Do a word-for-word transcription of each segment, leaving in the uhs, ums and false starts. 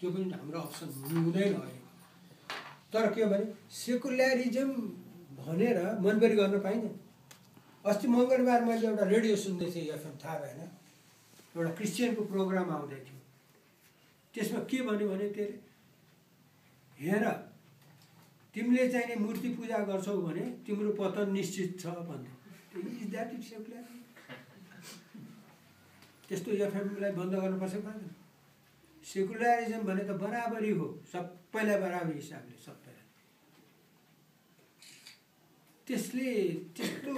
त्यो पनि हाम्रो अप्सन हुँदैन अहिले। तर के भने सेकुलरिज्म भनेर मनबरी गर्न पाइँदैन। अस्ति मंगलबार मैले एउटा रेडियो सुन्दै थिएँ, एफएम थाहा भएन, एउटा क्रिस्चियनको प्रोग्राम आउँदै थियो। त्यसमा के भन्यो भने त्यसले हेर तिमीले चाहिँ नि मूर्ति पूजा गर्छौ भने तिम्रो पतन निश्चित छ भन्दै। Is that is secular? त्यस्तो एफएमलाई बन्द गर्नुपर्छ भन्दैन। सेकुलरिज्म भने त बराबरी हो, सबैलाई बराबरी हिसाबले सबैलाई। त्यसले त्यस्तो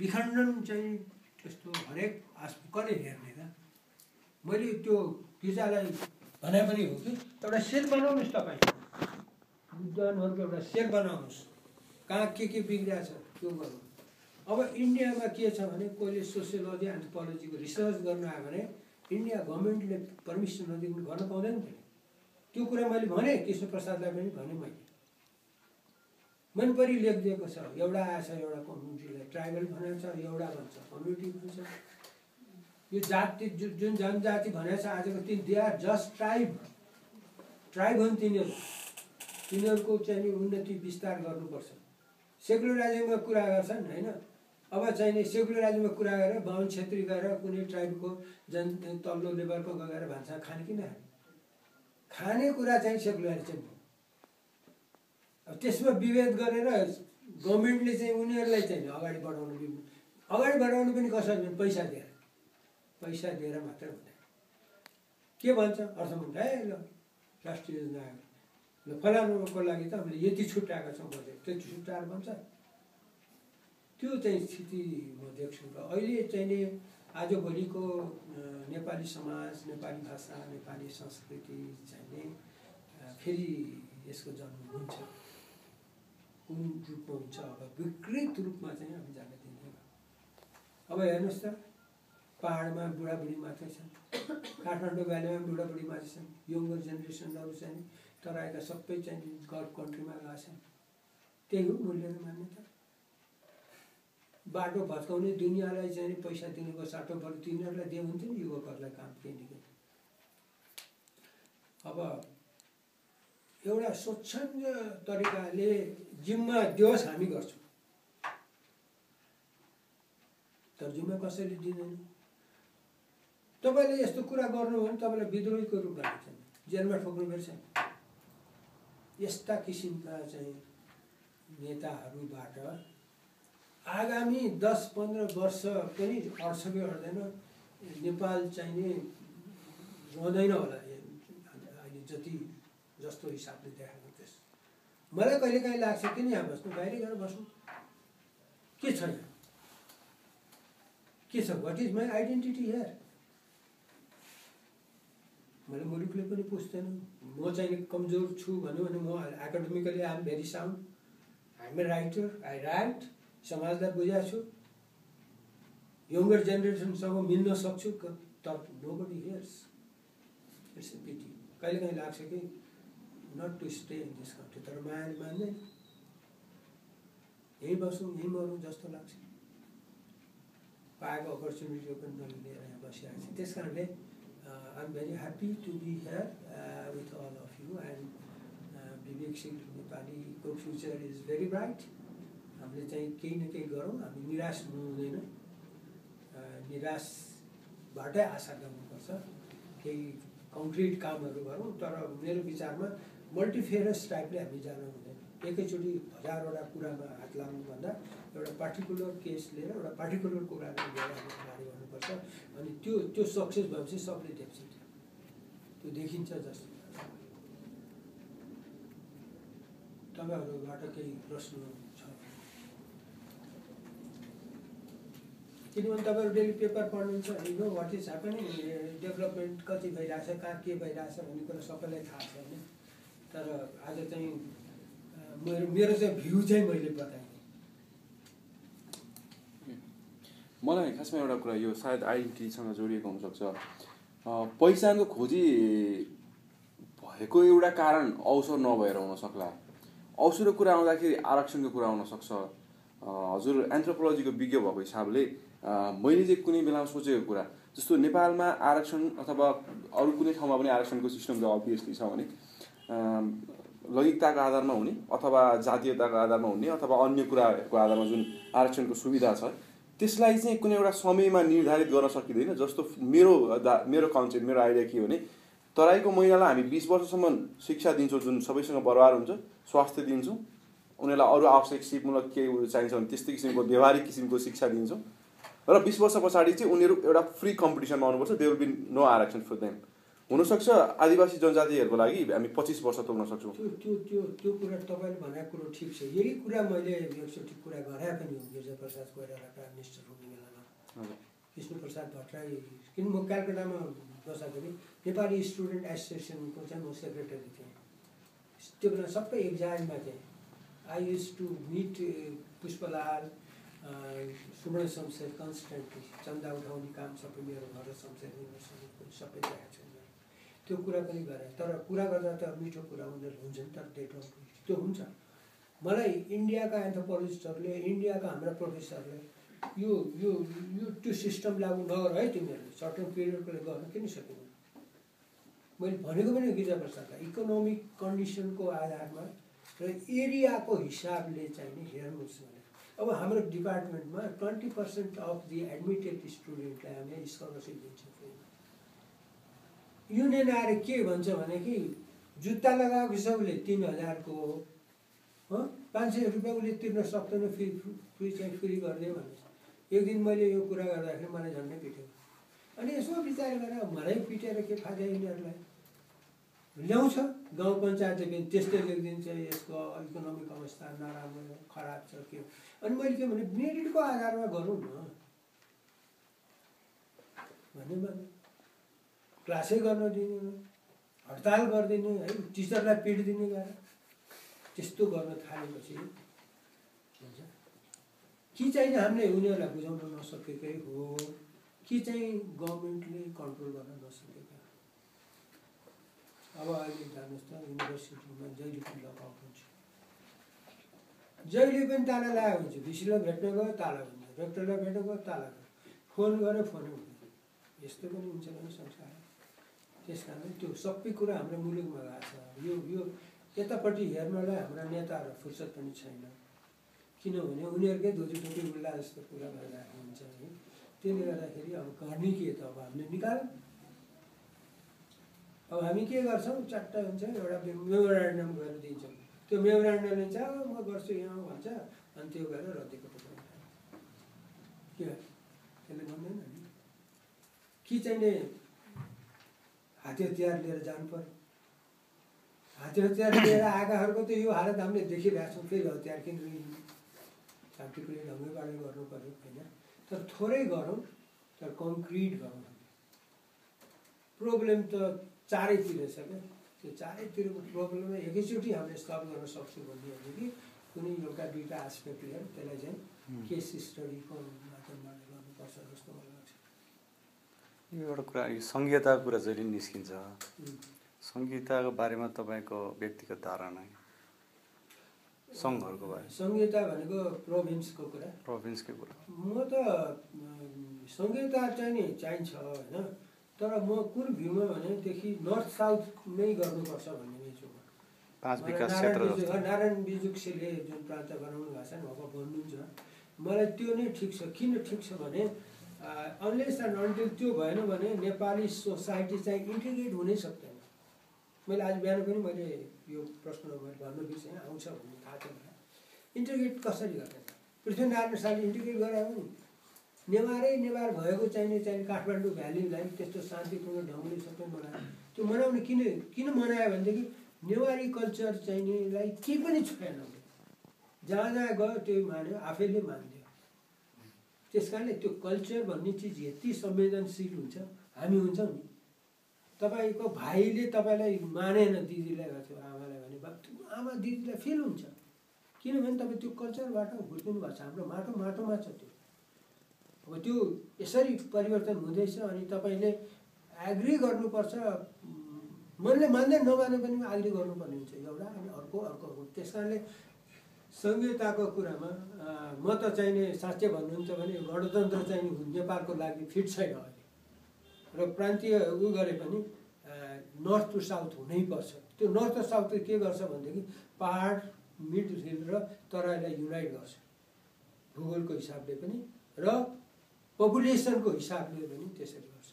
विखण्डन चाहिँ त्यस्तो हरेक कसले हेर्ने त? मैले त्यो गिर्जालाई भने पनि हो कि एउटा सेल बनाउनुहोस्, तपाईँ बुद्धहरूको एउटा सेल बनाउनुहोस्, कहाँ के के बिग्रिरहेछ त्यो गर्नु। अब इन्डियामा के छ भने कोहीले सोसियोलोजी एन्थ्रोपोलोजीको रिसर्च गर्नु आयो भने इन्डिया गभर्मेन्टले पर्मिसन नदिनु गर्न पाउँदैन थियो। त्यो कुरा मैले भने कृष्ण प्रसादलाई पनि भने, मैले मनपरी लेखिदिएको छ। एउटा आएछ एउटा कम्युनिटीलाई ट्राइबल भनिन्छ, एउटा भन्छ कम्युनिटी भन्छ। यो जाति जु, जुन जनजाति भनेछ आजको ती they are just tribe tribe हुन् तिनीहरू, तिनीहरूको चाहिँ उन्नति विस्तार गर्नुपर्छ। सेकुलराइजमको कुरा गर्छन् होइन, अब चाहिने सेकुलराइजमको कुरा गरेर बाहुन क्षेत्री गएर कुनै ट्राइबको जन तल्लो लेभलको गएर भान्सा खाने कि नखाने, खाने कुरा चाहिँ सेकुलराइजम हो। अब त्यसमा विभेद गरेर गभर्मेन्टले चाहिँ उनीहरूलाई चाहिँ अगाडि बढाउनु अगाडि बढाउनु पनि कसरी भने पैसा दिएर, पैसा दिएर मात्र हुँदैन। के भन्छ अर्थ मन्त्री, ए ल राष्ट्रिय योजना ल फलानुको लागि त हामीले यति छुट्याएका छौँ भने त्यो छुट्याएर भन्छ। त्यो चाहिँ स्थिति म देख्छु। र अहिले चाहिँ नि आजभोलिको नेपाली समाज, नेपाली भाषा, नेपाली संस्कृति चाहिँ नि फेरि यसको जन्म हुन्छ। कुन रूपमा हुन्छ? अब विकृत रूपमा चाहिँ हामी जान दिँदैन। अब हेर्नुहोस् त, पाहाडमा बुढाबुढी मात्रै छन्, काठमाडौँ भ्यालीमा बुढाबुढी मात्रै छन्, यङ्गर जेनेरेसनहरू चाहिँ तराईका सबै चाहिँ गल्फ कन्ट्रीमा गएका छन्। त्यही हो मूल्यको मान्यता। बाटो भत्काउने दुनियाँलाई चाहिँ पैसा दिनुको साटो बरु तिनीहरूलाई दिए हुन्थ्यो नि युवकहरूलाई काम केही निकै। अब एउटा स्वच्छन्द तरिकाले जिम्मा दिवस हामी गर्छौँ, तर जिम्मा कसैले दिँदैन। तपाईँले यस्तो कुरा गर्नु हो भने तपाईँलाई विद्रोहीको रूपमा हेर्छन्, जेलमा ठोक्नु पर्छ। यस्ता किसिमका चाहिँ नेताहरूबाट आगामी दस पंद्रह वर्ष पनि अड्सकै अड्दैन नेपाल चाहिने रहँदैन होला अहिले जति जस्तो हिसाबले देखाएको। त्यस मलाई कहिले काहीँ लाग्छ किन यहाँ बस्नु, बाहिरै गएर बस्नु, के छ यहाँ, के छ? What is my identity here? मलाई मुलुकले पनि पुज्दैन। म चाहिँ कमजोर छु भन्यो भने म academically I am very sound, I am a writer, I write, समाजलाई बुझाएको छु, यङ्गर जेनेरेसनसँग मिल्न सक्छु। तर nobody hears. It's a pity. कहिले कहिले लाग्छ कि not to stay in this country, तर माया मान्दैन, यहीँ बसौँ यहीँ मरौँ जस्तो लाग्छ। पाएको अपर्च्युनिटी पनि नलिएर यहाँ बसिरहेको छ। त्यस कारणले I am very happy to be here with all of you and Bibeksheel नेपालीको फ्युचर इज भेरी ब्राइट। हामीले चाहिँ केही न केही गरौँ, हामी निराश हुनु हुँदैन, निराशबाटै आशा गर्नुपर्छ। केही कङ्क्रिट कामहरू गरौँ, तर मेरो विचारमा मल्टिफेरस टाइपले हामी जान हुँदैन। एकैचोटि हजारवटा कुरामा हात लाग्नुभन्दा एउटा पार्टिकुलर केस लिएर एउटा पार्टिकुलर कुरामा लिएर हामी अगाडि बढ्नुपर्छ। अनि त्यो त्यो सक्सेस भएपछि सबले देख्छ, त्यो देखिन्छ जस्तो। तपाईँहरूबाट केही प्रश्न छ? किनभने तपाईँहरू डेली पेपर पढ्नुहुन्छ, you know what is happening, development कति भइरहेछ, कहाँ के भइरहेछ भन्ने कुरा सबैलाई थाहा छ होइन। तर आज चाहिँ मेरो मेरो चाहिँ भ्यू चाहिँ मैले बताएँ। मलाई खासमा एउटा कुरा, यो सायद आइडेन्टिटीसँग जोडिएको हुनसक्छ, पहिचानको खोजी भएको एउटा कारण अवसर नभएर हुनसक्ला। अवसरको कुरा आउँदाखेरि आरक्षणको कुरा आउनसक्छ। हजुर एन्थ्रोपोलोजीको विज्ञ भएको हिसाबले मैले चाहिँ कुनै बेलामा सोचेको कुरा जस्तो नेपालमा आरक्षण अथवा अरु कुनै ठाउँमा पनि आरक्षणको सिस्टम त अभियसली छ भने लैङ्गिकताको आधारमा हुने अथवा जातीयताको आधारमा हुने अथवा अन्य कुराहरूको आधारमा जुन आरक्षणको सुविधा छ त्यसलाई चाहिँ कुनै एउटा समयमा निर्धारित गर्न सकिदैन। जस्तो मेरो मेरो कन्सेप्ट मेरो आइडिया के हो भने तराईको महिलालाई हामी बीस वर्षसम्म शिक्षा दिन्छौँ जुन सबैसँग बराबर हुन्छ, स्वास्थ्य दिन्छौँ, उनीहरूलाई अरू आवश्यक सिपमूलक के चाहिन्छ भने त्यस्तै किसिमको व्यवहारिक किसिमको शिक्षा दिन्छौँ र बीस वर्ष पछाडि चाहिँ उनीहरू एउटा फ्री कम्पिटिसनमा आउनुपर्छ। देयर विल बी नो आरक्षण फर देम। हुनसक्छ आदिवासी जनजातिहरूको लागि हामी पच्चीस वर्ष तोक्न सक्छौँ। त्यो त्यो त्यो कुरा तपाईँले भनेको कुरो ठिक छ। यही कुरा मैले एकचोटि कुरा गरे पनि हो गिरिजाप्रसाद कोइराला प्राइम मिनिस्टर हुने बेलामा विष्णुप्रसाद भट्टराई, किन म कलकत्तामा बस्दाखेरि नेपाली स्टुडेन्ट एसोसिएसनको चाहिँ म सेक्रेटरी थिएँ। त्यो बेला सबै एक्जाममा थिएँ। I use to meet Pushpalal, Subarna Shamsher constantly, चन्दा उठाउने काम सबै मेरो घर शमशेर युनिभर्सिटीको सबै देखाएको छ। त्यो कुरा पनि गरेँ तर कुरा गर्दा त मिठो कुरा उनीहरू हुन्छ नि, तर डेट त्यो हुन्छ। मलाई इन्डियाका एन्थ्रोपोलोजिस्टहरूले, इन्डियाका हाम्रा प्रोफेसरले यो यो यो त्यो सिस्टम लागू नगर है, तिमीहरूले सर्ट टर्म पिरियडको लागि गर्न किन सकेन। मैले भनेको पनि गिरिजाप्रसादलाई इकोनोमिक कन्डिसनको आधारमा र एरियाको हिसाबले चाहिँ नि हेर्नुहोस् भने अब हाम्रो डिपार्टमेन्टमा twenty percent of the admitted स्टुडेन्टलाई हामीले स्कलरसिप दिन्छौँ। युनियन आएर के भन्छ भने कि जुत्ता लगाएको छ उसले तीन हजारको हो, पाँच सय रुपियाँ उसले तिर्न सक्दैन, फ्री फ्री चाहिँ फ्री गरिदियो भनेर। एक दिन मैले यो कुरा गर्दाखेरि मलाई झन्डै पिट्यो। अनि यसो विचार गरेर मलाई पिटेर के फाइदा, यिनीहरूलाई ल्याउँछ गाउँ पञ्चायतले पनि त्यस्तै लेखिदिन्छ यसको इकोनोमिक अवस्था नराम्रो खराब छ के। अनि मैले के भने मेरिटको आधारमा गरौँ न भने भने क्लासै गर्न दिने, हडताल गरिदिने है, टिचरलाई पिट दिने गरेर त्यस्तो गर्न थालेपछि हुन्छ कि चाहिँ हामीले उनीहरूलाई बुझाउन नसकेकै हो कि चाहिँ गभर्मेन्टले कन्ट्रोल गर्न नसकेका। अब अहिले जानुहोस् त युनिभर्सिटीमा जहिले पनि लगाउ हुन्छ, जहिले पनि ताला लगाएको हुन्छ। भिसीलाई भेट्न गयो ताला हुन्छ, रेक्टरलाई भेट्न गयो ताला गयो, फोन गऱ्यो फोन हुन्छ। यस्तो पनि हुन्छ भने संसार। त्यस कारण त्यो सबै कुरा हाम्रो मुलुकमा भएको छ। यो यो यतापट्टि हेर्नलाई हाम्रा नेताहरू फुर्सद पनि छैन, किनभने उनीहरूकै धोतीटोटी उल्ला जस्तो कुरा गरिरहेको हुन्छ है। त्यसले गर्दाखेरि अब गर्ने के त, अब हामीले निकाल अब हामी के गर्छौँ, चट्ट हुन्छ एउटा मेमोरान्डम गरेर दिन्छौँ। त्यो मेमोरान्डमले चाहिँ म गर्छु यहाँ भन्छ, अनि त्यो गरेर रद्दीको टुक्रो के त्यसले भन्दैन नि कि चाहिने हाते हतियार लिएर जानु पर्यो। हाते हतियार लिएर आएकाहरूको त यो हालत हामीले देखिरहेको छौँ। फेरि हतियार किन्नु टाक्टिकले ढङ्गैबाट गर्नु पऱ्यो होइन, तर थोरै गरौँ, तर कङ्क्रिट गरौँ। प्रब्लम त चारैतिर छ क्या, त्यो चारैतिरको प्रब्लममा एकैचोटि हामीले सल्भ गर्न सक्छौँ भन्ने हो कि कुनै एउटा दुईवटा आस्पेक्ट लिएर त्यसलाई चाहिँ केस स्टडीको माध्यमबाट गर्नुपर्छ जस्तो मलाई लाग्छ। यो एउटा कुरा सङ्घीयताको कुरा जहिले निस्किन्छ, सङ्घीयताको बारेमा तपाईँको व्यक्तिगत धारणा? सङ्घहरूको बारे सङ्घीयता भनेको प्रोभिन्सको कुरा, प्रोभिन्सकै कुरा। म त सङ्घीयता चाहिँ नि चाहिन्छ होइन, तर म कुन भ्यूमा भनेदेखि नर्थ साउथ नै गर्नुपर्छ भन्ने नै छु। पाँच विकास क्षेत्र नारायण बिजुक्सेले जुन प्रान्त बनाउनु भएको छ नि अब भन्नुहुन्छ, मलाई त्यो नै ठिक छ। किन ठिक छ भने अनलेस एन्ड अन्टिल त्यो भएन भने नेपाली सोसाइटी चाहिँ इन्टिग्रेट हुनै सक्दैन। मैले आज बिहान पनि मैले यो प्रश्न मैले भन्नु बिर्सेँ, आउँछ भन्ने थाहा थियो मलाई। इन्टिग्रेट कसरी गर्ने? पृथ्वीनारायण शाहले इन्टिग्रेट गरायो नि, नेवारै नेवार भएको चाहिने चाहिँ काठमाडौँ भ्यालीलाई त्यस्तो शान्तिपूर्ण ढङ्गले सबै मनायो। त्यो मनाउने किन किन मनायो भनेदेखि नेवारी कल्चर चाहिनेलाई के पनि छोएन, जहाँ जहाँ गयो त्यही मान्यो, आफैले मान्यो। त्यस कारणले त्यो कल्चर भन्ने चिज यति संवेदनशील हुन्छ, हामी हुन्छौँ नि। तपाईँको भाइले तपाईँलाई मानेन, दिदीलाई गर्थ्यो आमालाई भने आमा दिदीलाई फिल हुन्छ, किनभने तपाईँ त्यो कल्चरबाट हुर्किनु भएको छ। हाम्रो माटो माटोमा छ त्यो। अब त्यो यसरी परिवर्तन हुँदैछ अनि तपाईँले एग्री गर्नुपर्छ, मनले मान्दै नमाने पनि एग्री गर्नुपर्ने हुन्छ एउटा, अनि अर्को अर्को हो। त्यस कारणले सङ्घीयताको कुरामा म त चाहिने साँच्चै भन्नुहुन्छ भने गणतन्त्र चाहिँ नेपालको लागि फिट छैन अहिले। र प्रान्तीय उ गरे पनि नर्थ टु साउथ हुनै पर्छ। त्यो नर्थ र साउथ के गर्छ भन्दाखेरि पहाड मिड हिल र तराईलाई युनाइट गर्छ भूगोलको हिसाबले पनि र पपुलेसनको हिसाबले पनि त्यसरी गर्छ।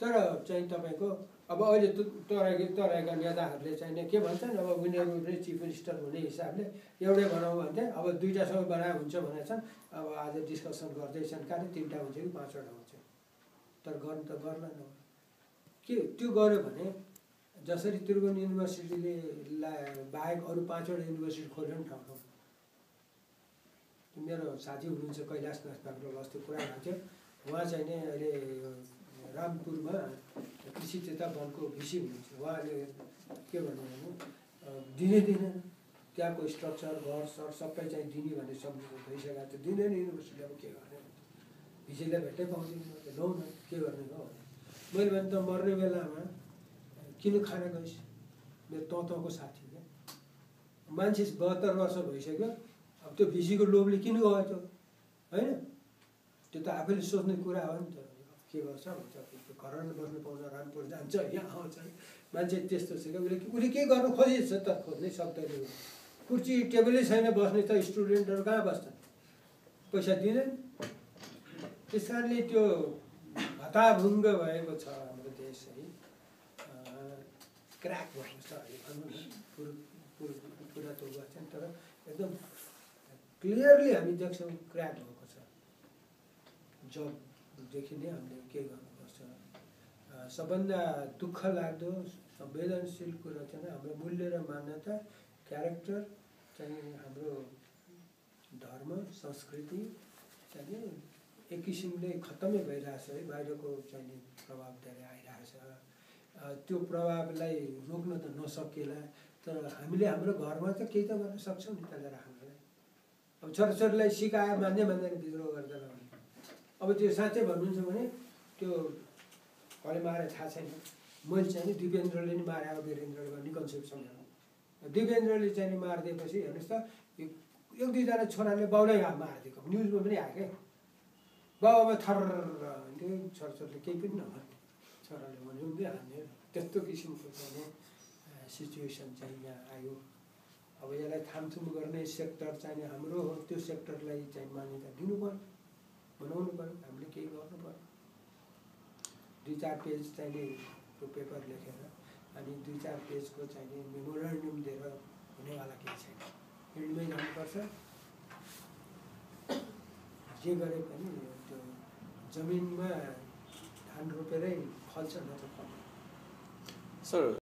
तर चाहिँ तपाईको अब अहिले तराई तराईका नेताहरूले चाहिँ के भन्छन्, अब उनीहरूले चिफ मिनिस्टर हुने हिसाबले एउटै बनाऊ भन्थे, अब दुईटासँग बनाए हुन्छ भनेछन्। अब आज डिस्कसन गर्दैछन् काले तिनवटा हुन्छ कि पाँचवटा हुन्छ, तर गर्नु त गर्दैन के त्यो गर्यो भने जसरी त्रिभुवन युनिभर्सिटीले बाहेक अरू पाँचवटा युनिभर्सिटी खोल्यो नि ठाउँ ठाउँ। मेरो साथी हुनुहुन्छ कैलाश नास्पाको अस्ति कुरा हुन्थ्यो, उहाँ चाहिँ नि अहिले रामपुरमा कृषि तथा वनको भिसी हुनुहुन्छ। उहाँले के भन्नुभयो दिने दिन त्यहाँको स्ट्रक्चर घर सर सबै चाहिँ दिने भन्ने सम्झिनु भइसकेको थियो। दिँदैन युनिभर्सिटी अब के गर्ने, भिसीलाई भेट्टै पाउँदैन लौ न के गर्ने हो। मैले भने त मर्ने बेलामा किन खाना गइस, मेरो तँतको साथी क्या मान्छे बहत्तर वर्ष भइसक्यो, अब त्यो भिसीको लोभले किन गयो त्यो होइन, त्यो त आफैले सोच्ने कुरा हो नि त। के गर्छ भन्छ घर बस्नु पाउँछ, रामपुर जान्छ, यहाँ आउँछ, मान्छे त्यस्तो छ क्या। उसले उसले के गर्नु खोजिन्छ त, खोज्नै सक्दैन, कुर्सी टेबलै छैन बस्ने, त स्टुडेन्टहरू कहाँ बस्छन्, पैसा दिँदैन। त्यस कारणले त्यो हताभुङ्ग भएको छ हाम्रो देश, है क्र्याक भएको छ पुरा त भएको छ, तर एकदम क्लियरली हामी देख्छौँ क्र्याक भएको छ। जबदेखि नै हामीले के गर्नुपर्छ, सबभन्दा दुःख लाग्दो संवेदनशील कुरा चाहिँ हाम्रो मूल्य र मान्यता, क्यारेक्टर चाहिँ हाम्रो धर्म संस्कृति चाहिँ एक किसिमले खत्तमै भइरहेछ है, बाहिरको चाहिँ प्रभाव धेरै आइरहेछ। त्यो प्रभावलाई रोक्न त नसकेला, तर हामीले हाम्रो घरमा त केही त गर्न सक्छौँ नि। त्यसलाई हामीलाई अब छोराछोरीलाई सिकायो मान्ने मान्दैन विद्रोह गर्दैन भने, अब त्यो साँच्चै भन्नुहुन्छ भने त्यो कसले मारे थाहा छैन। मैले चाहिँ दिव्येन्द्रले नि मारे, अब वीरेन्द्रले भन्ने कन्सेप्ट सम्झाउँ। दिव्येन्द्रले चाहिँ मारिदिएपछि हेर्नुहोस् त एक दुईजना छोराले बाउलाई मारिदिएको न्युजमा पनि आयो क्या, बाबा थर्र हुन्थ्यो, छोराछोरीले केही पनि नभन्ने, छोराले भन्यो हुँदै हान्ने, त्यस्तो किसिमको चाहिँ सिचुएसन चाहिँ यहाँ आयो। अब यसलाई थामथुम गर्ने सेक्टर चाहिँ हाम्रो हो, त्यो सेक्टरलाई चाहिँ मान्यता दिनु पर्यो, बनाउनु पर्यो, हामीले केही गर्नु पर्यो। दुई चार पेज चाहिँ त्यो पेपर लेखेर अनि दुई चार पेजको चाहिँ मेमोरेन्डम दिएर हुनेवाला केही छैन, फिल्डमै जानुपर्छ। जे गरे पनि त्यो जमिनमा धान रोपेरै फल्छ न त फल्छ। सर